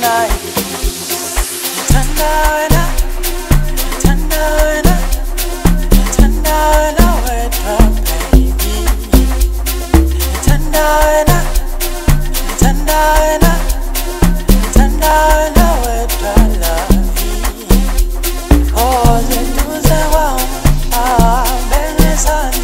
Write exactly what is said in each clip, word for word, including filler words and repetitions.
night. Tanda wena, tanda wena, tanda wena wena baby. Tanda wena, tanda wena, tanda wena wena love. Oh, the dudes I want, ah, baby, understand.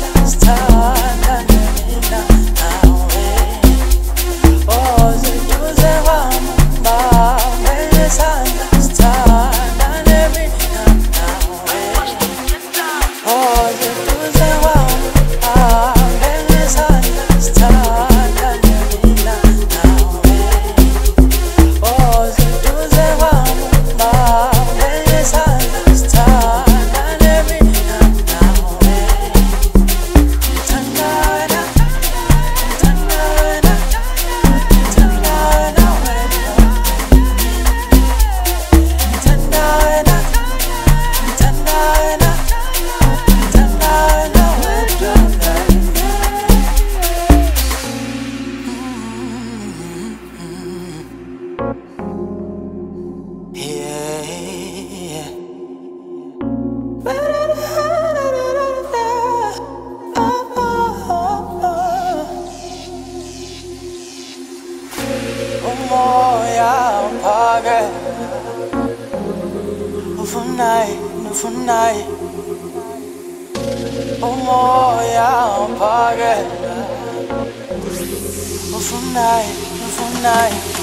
Night, night.